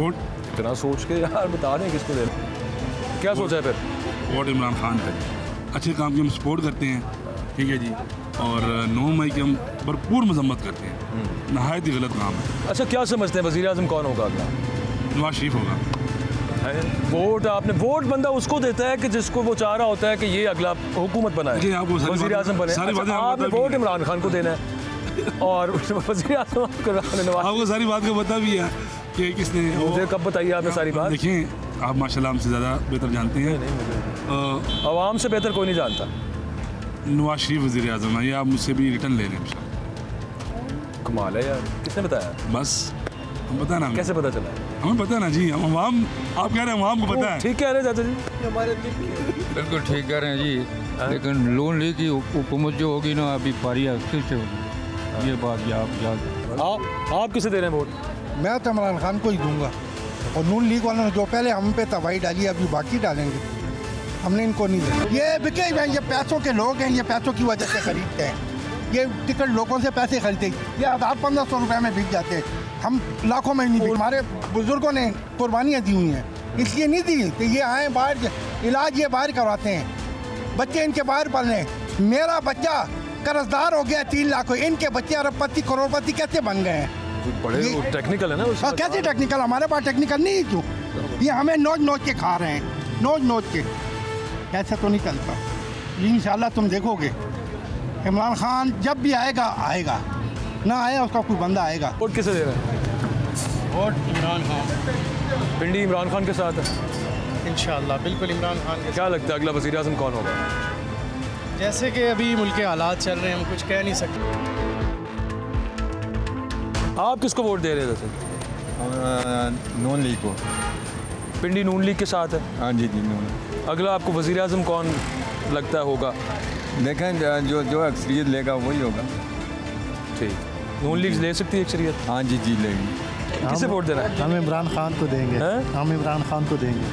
वोट इतना सोच के यार बता दें किसको देना। क्या सोचा है फिर? वोट इमरान खान का। अच्छे काम की हम सपोर्ट करते हैं, ठीक है जी, और नौ मई की हम भरपूर मजम्मत करते हैं, नहायत ही गलत काम है। अच्छा, क्या समझते हैं वज़ीर आज़म कौन होगा अगला? नवाज शरीफ होगा। वोट आपने वोट बंदा उसको देता है कि जिसको वो चाह रहा होता है कि ये अगला हुकूमत बनाए, वज़ीर आज़म बने। आपने वोट इमरान खान को देना है और वज़ीर आज़म आपको सारी बात को पता भी है कि किसने मुझे कब बताइए आपने सारी बात। देखें आप माशाल्लाह हमसे ज़्यादा बेहतर जानते हैं, आवाम से बेहतर कोई नहीं जानता। नवाज शरीफ वज़ीर आज़म है, ये आप मुझसे भी रिटर्न ले रहे हैं। कमाल है यार, किसने बताया? बस हम पता ना, कैसे पता चला? हमें पता ना जी, हम आवाम, आप कह रहे हैं आवाम को पता है। ठीक कह रहे हैं चाचा जी, हमारे बिल्कुल ठीक कह रहे हैं जी, लेकिन लोन ली की हुकूमत जो होगी ना अभी पारी अच्छे से होगी। ये बात याद याद आप आप किसे दे रहे हैं वोट? मैं तो इमरान खान को ही दूंगा, और नून लीग वालों ने जो पहले हम पे तबाही डाली अभी बाकी डालेंगे, हमने इनको नहीं देना। ये बिके हैं, ये पैसों के लोग हैं, ये पैसों की वजह से खरीदते हैं, ये टिकट लोगों से पैसे खरीदते हैं, ये हज़ार पंद्रह सौ रुपये में बिक जाते हैं। हम लाखों में नहीं, हमारे बुज़ुर्गों ने कुर्बानियाँ दी हुई हैं, इसलिए नहीं दी कि ये आएँ बाहर, इलाज ये बाहर करवाते हैं, बच्चे इनके बाहर पढ़ रहे हैं। मेरा बच्चा कर्जदार हो गया तीन लाख, इनके बच्चे अरबपति करोड़पति कैसे बन गए हैं? बड़े टेक्निकल है ना उसका, कैसे टेक्निकल? हमारे पास टेक्निकल नहीं है क्यों? ये हमें नोच नोच के खा रहे हैं, नोच नोच के। ऐसा तो नहीं चलता। इंशाल्लाह तुम देखोगे इमरान खान जब भी आएगा आएगा, ना आया उसका कोई बंदा आएगा। वोट किसे दे रहे हैं? वोट इमरान खान, भिंडी इमरान खान के साथ है इंशाल्लाह, बिल्कुल इमरान खान। क्या लगता है अगला वज़ीर आज़म कौन होगा? जैसे कि अभी मुल्क के हालात चल रहे हैं, हम कुछ कह नहीं सकते। आप किसको वोट दे रहे हैं? जैसे नून लीग को, पिंडी नून लीग के साथ है। हाँ जी जी नून। अगला आपको वज़ीर आज़म कौन लगता है होगा? देखें जो जो अक्सरियत लेगा वही होगा। ठीक, नून लीग ले सकती है अक्सरियत? हाँ जी जी लेगी। किसे वोट देना है? हम इमरान खान को देंगे। हम इमरान खान को देंगे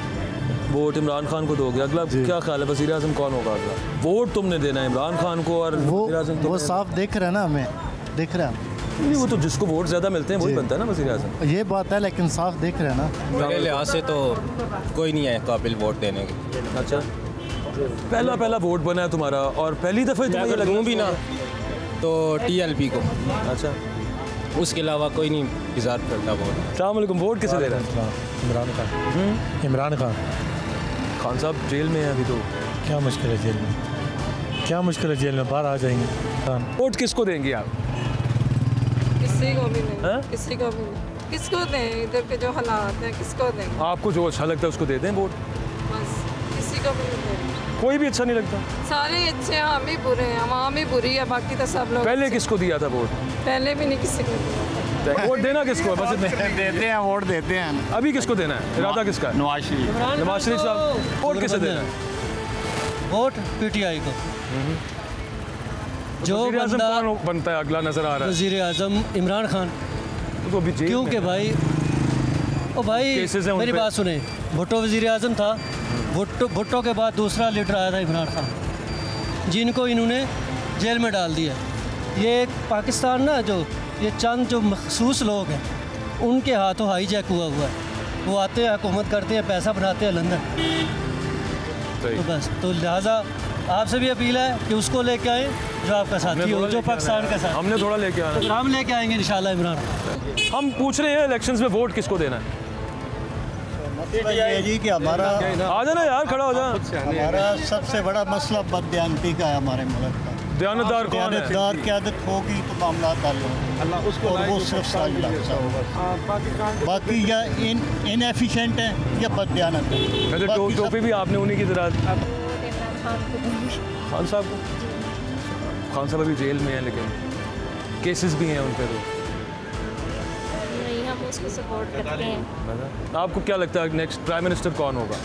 वोट, इमरान खान को दोगे। अगला क्या ख्याल है वज़ीर आज़म कौन होगा? अगला वोट तुमने देना है इमरान खान को और वज़ीर आज़म? वो साफ देख रहे हैं ना, हमें देख रहे हैं नहीं, वो तो जिसको वोट ज़्यादा मिलते हैं वही बनता है ना वज़ीर आज़म। ये बात है, लेकिन साफ देख रहे हैं ना, मेरे लिहाज से तो कोई नहीं है काबिल वोट देने के। अच्छा, पहला पहला वोट बना है तुम्हारा और पहली दफ़े लगूँ भी ना तो टी एल पी को। अच्छा, उसके अलावा कोई नहीं इंतजार करता वोट। अस्सलाम वोट किसे दे रहा है? इमरान खान। इमरान खान खान साहब जेल में है अभी, तो क्या मुश्किल है जेल में, क्या मुश्किल है जेल में, बाहर आ जाएंगे। वोट किसको देंगे आप? किसी को भी नहीं। हाँ? किसी को भी नहीं। किसको दें? इधर के जो हालात हैं किसको दें? आपको जो अच्छा लगता है उसको दे दें वोट, बस, किसी को भी नहीं दें। कोई भी अच्छा नहीं लगता? सारे अच्छे हैं, हम ही बुरे हैं, आवाम ही बुरी है, बाकी तो सब लोग। पहले किसको दिया था वोट? पहले भी नहीं किसी को दिया। वोट देना किसको है? बस देते हैं वोट देते हैं। अभी किसको देना है? इरादा किसका? नवाज शरीफ। नवाज शरीफ साहब। वोट किसे देना है? वोट पीटीआई को। जो बंदा बनता है अगला नजर आ रहा है वज़ीर आज़म इमरान खान, क्योंकि भाई ओ भाई मेरी बात सुने, भुट्टो वज़ीर आज़म था, भुट्टो भुट्टो के बाद दूसरा लीडर आया था इमरान खान, जिनको इन्होंने जेल में डाल दिया। ये पाकिस्तान ना जो ये चंद जो मखसूस लोग हैं उनके हाथों हाईजैक हुआ हुआ है, वो आते हैं हुकूमत करते हैं पैसा बनाते हैं लंदन। तो बस, तो लिहाजा आपसे भी अपील है कि उसको लेके आए जो आपका साथी हो, जो पाकिस्तान का साथ। हमने थोड़ा लेके आना, तो हम लेके आएंगे इंशाल्लाह इमरान। हम पूछ रहे हैं इलेक्शंस में वोट किसको देना है? जी कि हमारा आ जाना यार, खड़ा हो जाना। हमारा सबसे बड़ा मसला बददयानती का है हमारे मुल्क का। दयानतदार कौन है? दयानतदार की आदत होगी तो मामला हल होगा। अल्लाह उसको, और वो सिर्फ होगा, बाकी या इन इनएफिशिएंट है या बददयानत है। टोपी भी आपने उन्हीं की तरह। खान साहब को? खान साहब अभी जेल में है लेकिन केसेस भी हैं उन पर। उसको सपोर्ट करते हैं। आपको क्या लगता है नेक्स्ट प्राइम मिनिस्टर कौन होगा?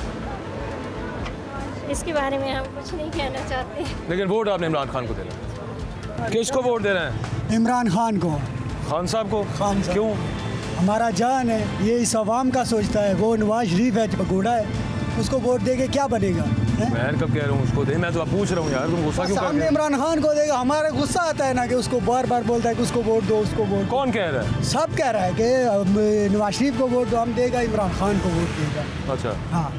इसके बारे में हम कुछ नहीं कहना चाहते, लेकिन वोट आपने इमरान खान को देना है। किसको वोट देना है? इमरान खान को। खान साहब को? खान साहब। क्यों? हमारा जान है, ये इस आवाम का सोचता है। वो नवाज शरीफ है, घोड़ा है, उसको वोट दे के क्या बनेगा? मैं कब कह रहा हूँ उसको दे, मैं तो आप पूछ रहा हूँ यार, तुम गुस्सा क्यों कर रहे हो? इमरान खान को देगा, हमारा गुस्सा आता है ना कि उसको बार बार बोलता है कि उसको वोट दो, उसको वोट। कौन कह रहा है? सब कह रहा है कि नवाज शरीफ को वोट दो, हम देगा इमरान खान को वोट देगा। अच्छा, हाँ।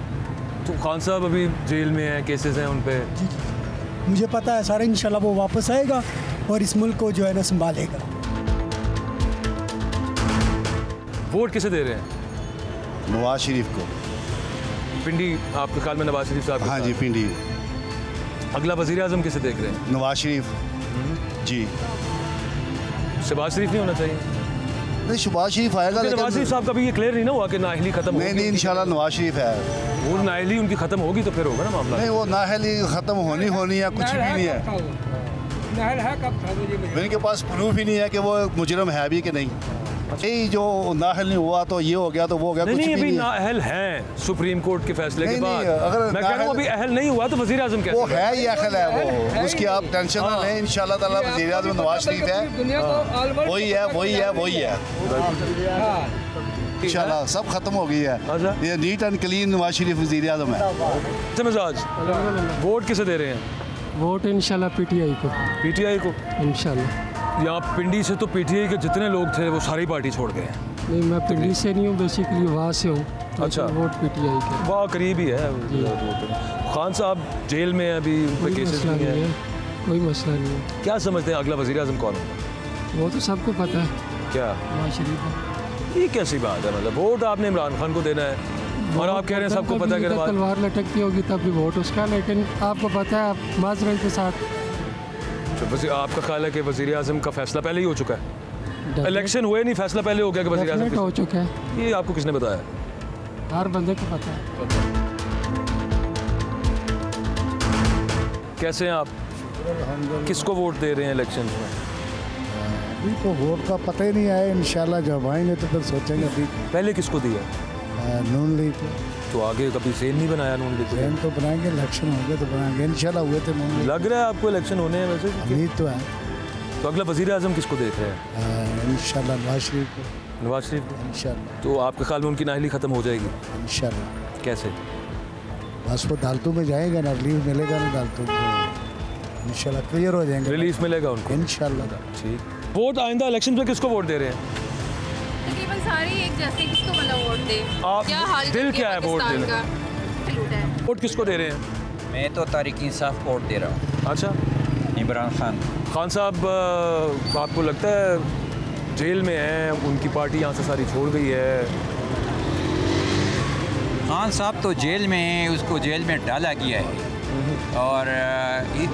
तो खान साहब अभी जेल में है, केसेस हैं उन पर। मुझे पता है सारे, इंशाल्लाह वो वापस आएगा और इस मुल्क को जो है ना संभालेगा। वोट किसे दे रहे हैं? नवाज शरीफ को। पिंडी आपके ख्याल में नवाज शरीफ साहब? हाँ जी, पिंडी। अगला वजीर आजम किसे देख रहे हैं? नवाज शरीफ जी। शहबाज शरीफ नहीं होना चाहिए? नहीं, शहबाज शरीफ आएगा। लेकिन नवाज शरीफ साहब का भी ये क्लियर नहीं ना हुआ कि नाअहली खत्म नहीं नहीं इंशाल्लाह नवाज शरीफ है। वो नाअहली उनकी खत्म होगी तो फिर होगा ना मामला। नहीं, वो नाअहली खत्म होनी होनी है, कुछ भी नहीं है, इनके पास प्रूफ ही नहीं है कि वो मुजरिम है भी कि नहीं। यही जो नाअहल नहीं हुआ तो ये हो गया तो वो हो गया, कुछ नहीं, भी नहीं नाअहल हैं सुप्रीम कोर्ट के फैसले के बाद। अगर मैं कह रहा हूं अभी अहल नहीं हुआ तो वजीर आजम कैसे? वो है ही अहल है, वो उसकी आप टेंशन ना लें, इंशाल्लाह ताला वजीर आजम नवाज शरीफ है, वही है वही है वही है इंशाल्लाह, सब खत्म हो गई है, ये neat and clean Nawaz Sharif वजीर आजम है। आज वोट किसे दे रहे हैं? वोट इंशाल्लाह पीटीआई को। पीटीआई को इंशाल्लाह। यहाँ पिंडी से तो पीटीआई के जितने लोग थे वो सारी पार्टी छोड़ गए हैं। नहीं, मैं पिंडी से नहीं हूँ, बेसिकली वहाँ से हूँ। अच्छा, वोट पीटीआई के वहाँ करीब ही है। खान साहब जेल में अभी कोई केसेस नहीं है, कोई मसला नहीं है। क्या समझते हैं अगला वजीर आजम कौन होगा? वो तो सबको पता है क्या नवाज शरीफ। ये कैसी बात है, मतलब वोट आपने इमरान खान को देना है और आप कह रहे हैं सबको पता है? तलवार लटकती होगी तब भी वोट उसका, लेकिन आपको पता है आप माजरा के साथ। तो आपका ख्याल है कि वज़ीर आज़म का फैसला पहले ही हो चुका है? इलेक्शन हुए नहीं, फैसला पहले हो गया कि वज़ीर आज़म हो चुका है। ये आपको किसने बताया? हर बंदे को पता है। कैसे हैं आप? किसको वोट दे रहे हैं इलेक्शन में? अभी तो वोट का पता ही नहीं आया, इंशाल्लाह जब आएंगे तो फिर सोचेंगे। अभी पहले किसको दिया? नून लीग को। तो आगे कभी सेन नहीं बनाया? नून लीग सेन तो बनाएंगे, इलेक्शन होंगे तो बनाएंगे इंशाल्लाह। हुए थे लग रहा है आपको इलेक्शन होने हैं वैसे? अभी तो है। तो अगला वजीर आजम किसको देख रहे हैं? इंशाल्लाह नवाज शरीफ को। नवाज शरीफ इंशाल्लाह। तो आपके ख्याल में उनकी नाअहली खत्म हो जाएगी? इंशाल्लाह। कैसे? बस वो अदालतों में जाएगा ना, रिलीफ मिलेगा ना अदालतों में, इंशाल्लाह क्लियर हो जाएंगे, रिलीफ मिलेगा उनको इंशाल्लाह। ठीक, वोट आइंदा इलेक्शन में किसको वोट दे रहे हैं? सारी एक जैसे, किसको वाला वोट दे? क्या हाल दिल क्या है वोट देने का? वोट किसको दे रहे हैं? मैं तो तहरीक इंसाफ वोट दे रहा हूँ। अच्छा, इमरान खान। खान साहब आपको लगता है जेल में हैं, उनकी पार्टी यहाँ से सारी छोड़ गई है? खान साहब तो जेल में है, उसको जेल में डाला गया है और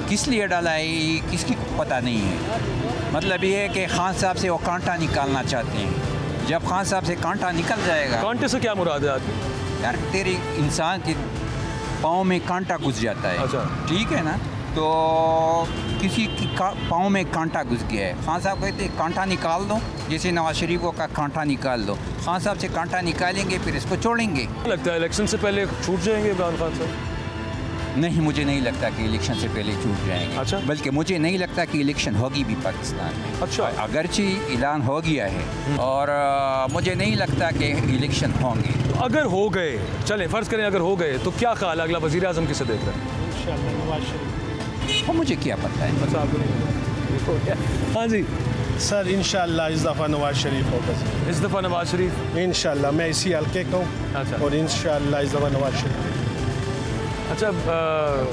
किस लिए डाला है किसकी पता नहीं है। मतलब ये है कि खान साहब से वो कांटा निकालना चाहते हैं। जब खान साहब से कांटा निकल जाएगा, कांटे से क्या मुराद है आपकी? यार तेरे इंसान के पाँव में कांटा घुस जाता है। अच्छा, ठीक है ना, तो किसी की पाँव में कांटा घुस गया है, खान साहब कहते हैं कांटा निकाल दो, जैसे नवाज शरीफ को का कांटा निकाल दो, खान साहब से कांटा निकालेंगे फिर इसको छोड़ेंगे। लगता है इलेक्शन से पहले छूट जाएंगे इमरान खान साहब? नहीं, मुझे नहीं लगता कि इलेक्शन से पहले छूट जाएंगे। अच्छा, बल्कि मुझे नहीं लगता कि इलेक्शन होगी भी पाकिस्तान में। अच्छा, अगरचे ऐलान हो गया है और आ, मुझे नहीं लगता कि इलेक्शन होंगे। तो अगर हो गए, चले फर्ज करें अगर हो गए, तो क्या ख्याल अगला वजीर आजम किसे देख रहे हैं? इंशाल्लाह नवाज शरीफ। तो मुझे क्या पता है? अच्छा, आपको? हाँ जी सर, इंशाल्लाह इस दफ़ा नवाज शरीफ होगा। इस दफ़ा नवाज शरीफ इंशाल्लाह, मैं इसी हल्के का हूँ। अच्छा, और इंशाल्लाह इस दफ़ा नवाज शरीफ। अच्छा, आ,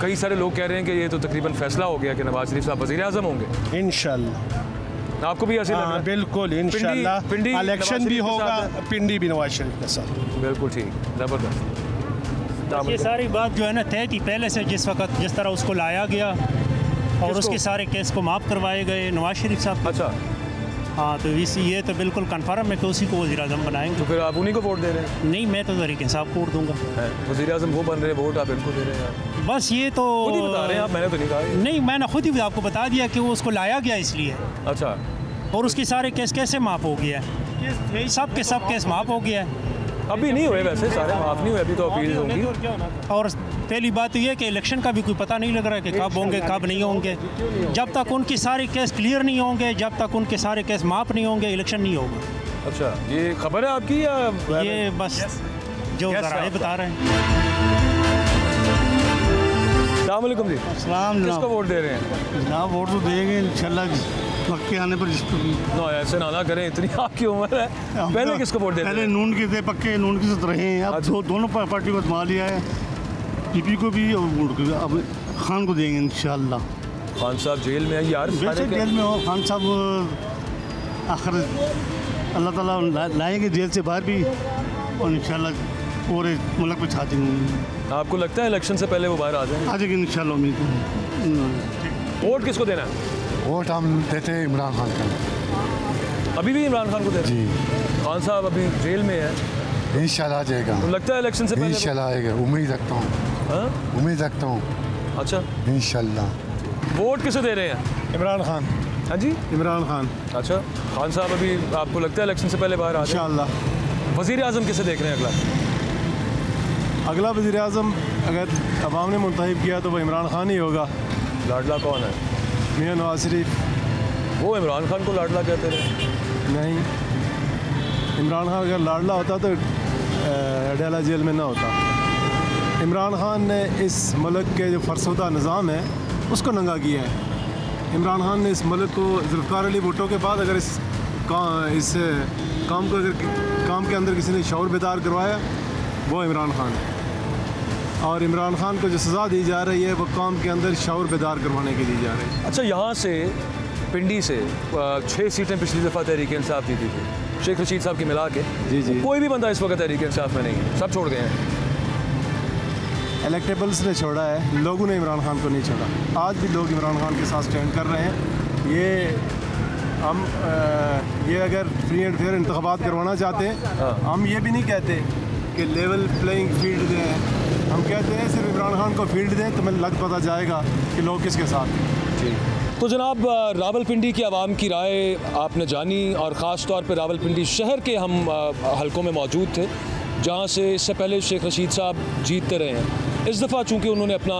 कई सारे लोग कह रहे हैं कि ये तो तकरीबन फैसला हो गया कि नवाज शरीफ साहब वज़ीर आज़म होंगे इंशाल्लाह। आपको भी ऐसे लग रहा है? बिल्कुल इंशाल्लाह, पिंडी इलेक्शन भी होगा, पिंडी भी नवाज शरीफ के साथ। बिल्कुल ठीक, ज़बरदस्त। ये सारी बात जो है ना तय थी पहले से, जिस वक्त जिस तरह उसको लाया गया और उसके सारे केस को माफ़ करवाए गए नवाज शरीफ साहब। अच्छा, हाँ, तो इसी ये तो बिल्कुल कन्फर्म है कि उसी को वज़ीर आज़म बनाएंगे। तो फिर आप उन्हीं को वोट दे रहे हैं? नहीं, मैं तो तहरीक इंसाफ को वोट दूंगा। वज़ीर आज़म वो बन रहे, वोट आप इनको दे रहे हैं? बस ये तो खुद ही बता रहे हैं आप, मैंने तो नहीं कहा। नहीं, मैंने खुद ही आपको बता दिया कि वो उसको लाया गया इसलिए। अच्छा, और उसके सारे केस कैसे माफ़ हो गया है, सब के सब केस माफ़ हो गया है। अभी नहीं हुए वैसे, सारे माफ़ नहीं हुए, अभी तो अपील होंगी। और पहली बात तो ये कि इलेक्शन का भी कोई पता नहीं लग रहा है कि कब होंगे कब नहीं होंगे। जब तक उनके सारे केस क्लियर नहीं होंगे, जब तक उनके सारे केस माफ़ नहीं होंगे, इलेक्शन नहीं होगा। अच्छा, ये खबर है आपकी या ये बस जो ये बता रहे हैं? अस्सलाम जी। किसको वोट दे रहे हैं? जनाब वोट तो देंगे इंशाल्लाह, पक्के आने पर। ना ऐसे नाला करें, इतनी आपकी उम्र है। पहले किसको वोट दे रहे हैं? पहले नून के थे, पक्के नून के साथ रहे हैं। अब अच्छा। दो, दोनों पार्टी को आजमा लिया है, पीपी को भी और वोट को भी। अब खान को देंगे इंशाल्लाह। खान साहब जेल में है यार, वैसे जेल में हो खान साहब, आखिर अल्लाह ताला लाएंगे जेल से बाहर भी, और इंशाल्लाह पूरे मुल्क में छा जाएंगे। आपको लगता है इलेक्शन से पहले वो बाहर आ जाएंगे? आ जाएंगे इंशाल्लाह, उम्मीद है। वोट किसको देना है? वोट हम देते हैं इमरान खान को। अभी भी इमरान खान को देते हैं? खान साहब अभी जेल में है, इंशाल्लाह जाएगा। तो लगता है इलेक्शन से पहले इंशाल्लाह आएगा, उम्मीद रखता हूँ, उम्मीद रखता हूँ। अच्छा, इंशाल्लाह। वोट किसे दे रहे हैं? इमरान खान। हाँ जी, इमरान खान। अच्छा, खान साहब अभी आपको लगता है इलेक्शन से पहले बाहर आ जाएंगे इंशाल्लाह। वज़ीर आज़म किसे देख रहे हैं अगला? अगला वज़ीर आज़म अगर अवाम ने मुंतखब किया तो वह इमरान खान ही होगा। लाडला कौन है? मियाँ नवाज शरीफ। वो इमरान खान को लाडला कहते रहे? नहीं, इमरान खान अगर लाडला होता तो अडेला जेल में ना होता। इमरान खान ने इस मुल्क के जो फरसुदा निज़ाम है उसको नंगा किया है। इमरान खान ने इस मुल्क को जुल्फ़िकार अली भुट्टो के बाद अगर इस का इस काम को अगर काम के अंदर किसी ने शऊर बेदार करवाया वो इमरान खान है। और इमरान खान को जो सज़ा दी जा रही है वो काम के अंदर शऊर बेदार करवाने की दी जा रही है। अच्छा, यहाँ से पिंडी से छः सीटें पिछली दफ़ा तहरीक इंसाफ जीती थी शेख रशीद साहब की मिला के। जी जी, कोई भी बंदा इस वक्त तहरीक इंसाफ में नहीं है, सब छोड़ गए हैं। इलेक्टेबल्स ने छोड़ा है, लोगों ने इमरान खान को नहीं छोड़ा। आज भी लोग इमरान खान के साथ स्टैंड कर रहे हैं। ये हम आ, ये अगर फ्री एंड फेयर इंतखाबात करवाना चाहते हैं, हम ये भी नहीं कहते कि लेवल प्लेइंग फील्ड दें। हम कहते हैं सिर्फ इमरान खान को फील्ड दें तो हमें लग पता जाएगा कि लोग किसके साथ हैं। तो जनाब, रावलपिंडी की आवाम की राय आपने जानी और ख़ास तौर पर रावलपिंडी शहर के हम हलकों में मौजूद थे जहाँ से इससे पहले शेख रशीद साहब जीतते रहे हैं। इस दफ़ा चूँकि उन्होंने अपना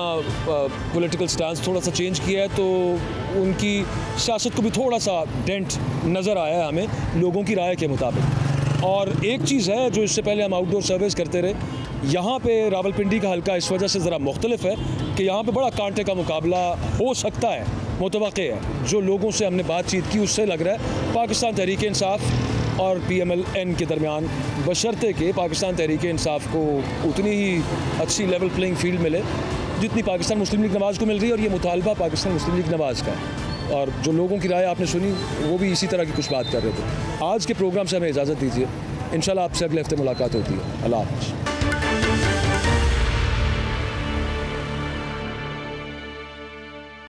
पॉलिटिकल स्टैंस थोड़ा सा चेंज किया है तो उनकी सियासत को भी थोड़ा सा डेंट नज़र आया है हमें लोगों की राय के मुताबिक। और एक चीज़ है जो इससे पहले हम आउटडोर सर्वेस करते रहे, यहाँ पे रावलपिंडी का हलका इस वजह से ज़रा मुख्तलिफ है कि यहाँ पे बड़ा कांटे का मुकाबला हो सकता है, मुतवक़्क़े है। जो लोगों से हमने बातचीत की उससे लग रहा है पाकिस्तान तहरीक इंसाफ और पी एम एल एन के दरमियान, बशर्ते कि पाकिस्तान तहरीक इंसाफ को उतनी ही अच्छी लेवल प्लेइंग फील्ड मिले जितनी पाकिस्तान मुस्लिम लीग नवाज़ को मिल रही है। और ये मुतालबा पाकिस्तान मुस्लिम लीग नवाज़ का है। और जो लोगों की राय आपने सुनी वो भी इसी तरह की कुछ बात कर रहे थे। आज के प्रोग्राम से हमें इजाज़त दीजिए, इंशाल्लाह आपसे अगले हफ्ते मुलाकात होती है। अल्लाह हाफ़िज़।